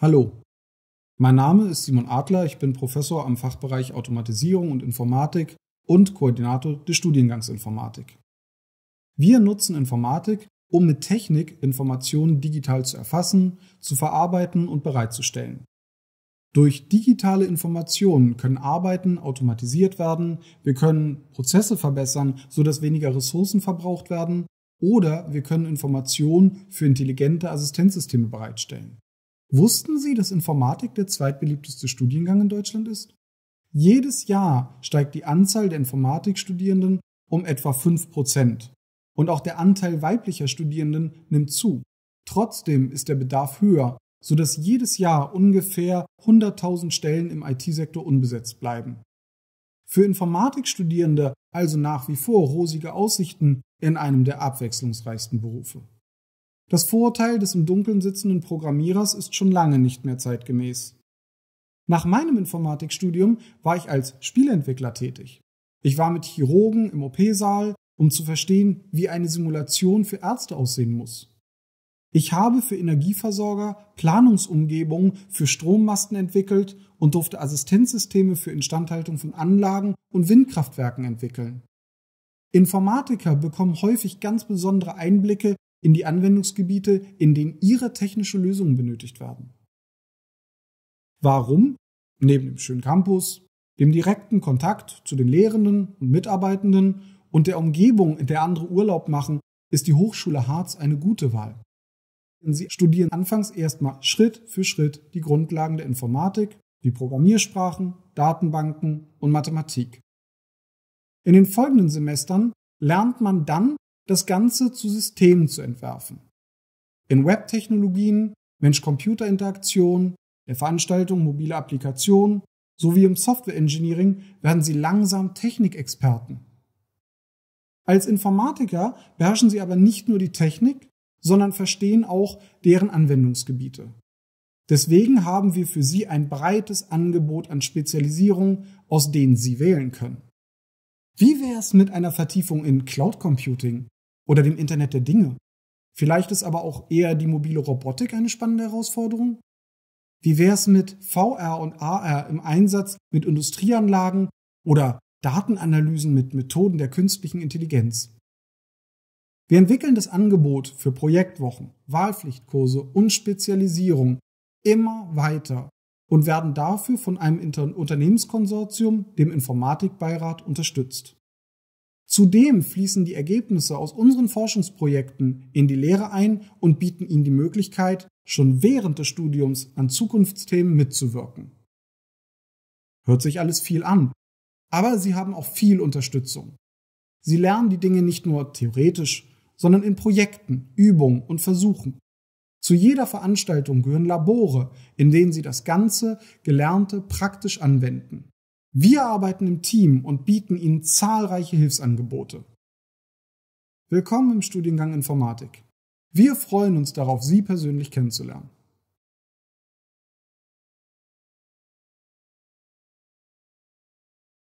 Hallo, mein Name ist Simon Adler, ich bin Professor am Fachbereich Automatisierung und Informatik und Koordinator des Studiengangs Informatik. Wir nutzen Informatik, um mit Technik Informationen digital zu erfassen, zu verarbeiten und bereitzustellen. Durch digitale Informationen können Arbeiten automatisiert werden, wir können Prozesse verbessern, sodass weniger Ressourcen verbraucht werden, oder wir können Informationen für intelligente Assistenzsysteme bereitstellen. Wussten Sie, dass Informatik der zweitbeliebteste Studiengang in Deutschland ist? Jedes Jahr steigt die Anzahl der Informatikstudierenden um etwa 5%. Und auch der Anteil weiblicher Studierenden nimmt zu. Trotzdem ist der Bedarf höher, sodass jedes Jahr ungefähr 100.000 Stellen im IT-Sektor unbesetzt bleiben. Für Informatikstudierende also nach wie vor rosige Aussichten in einem der abwechslungsreichsten Berufe. Das Vorurteil des im Dunkeln sitzenden Programmierers ist schon lange nicht mehr zeitgemäß. Nach meinem Informatikstudium war ich als Spieleentwickler tätig. Ich war mit Chirurgen im OP-Saal, um zu verstehen, wie eine Simulation für Ärzte aussehen muss. Ich habe für Energieversorger Planungsumgebungen für Strommasten entwickelt und durfte Assistenzsysteme für Instandhaltung von Anlagen und Windkraftwerken entwickeln. Informatiker bekommen häufig ganz besondere Einblicke in die Anwendungsgebiete, in denen ihre technische Lösungen benötigt werden. Warum? Neben dem schönen Campus, dem direkten Kontakt zu den Lehrenden und Mitarbeitenden und der Umgebung, in der andere Urlaub machen, ist die Hochschule Harz eine gute Wahl. Sie studieren anfangs erstmal Schritt für Schritt die Grundlagen der Informatik, wie Programmiersprachen, Datenbanken und Mathematik. In den folgenden Semestern lernt man dann, das Ganze zu Systemen zu entwerfen. In Webtechnologien, Mensch-Computer-Interaktion, der Veranstaltung mobile Applikationen sowie im Software-Engineering werden Sie langsam Technikexperten. Als Informatiker beherrschen Sie aber nicht nur die Technik, sondern verstehen auch deren Anwendungsgebiete. Deswegen haben wir für Sie ein breites Angebot an Spezialisierungen, aus denen Sie wählen können. Wie wäre es mit einer Vertiefung in Cloud Computing oder dem Internet der Dinge? Vielleicht ist aber auch eher die mobile Robotik eine spannende Herausforderung? Wie wäre es mit VR und AR im Einsatz mit Industrieanlagen oder Datenanalysen mit Methoden der künstlichen Intelligenz? Wir entwickeln das Angebot für Projektwochen, Wahlpflichtkurse und Spezialisierung immer weiter und werden dafür von einem Unternehmenskonsortium, dem Informatikbeirat, unterstützt. Zudem fließen die Ergebnisse aus unseren Forschungsprojekten in die Lehre ein und bieten Ihnen die Möglichkeit, schon während des Studiums an Zukunftsthemen mitzuwirken. Hört sich alles viel an, aber Sie haben auch viel Unterstützung. Sie lernen die Dinge nicht nur theoretisch, sondern in Projekten, Übungen und Versuchen. Zu jeder Veranstaltung gehören Labore, in denen Sie das ganze Gelernte praktisch anwenden. Wir arbeiten im Team und bieten Ihnen zahlreiche Hilfsangebote. Willkommen im Studiengang Informatik. Wir freuen uns darauf, Sie persönlich kennenzulernen.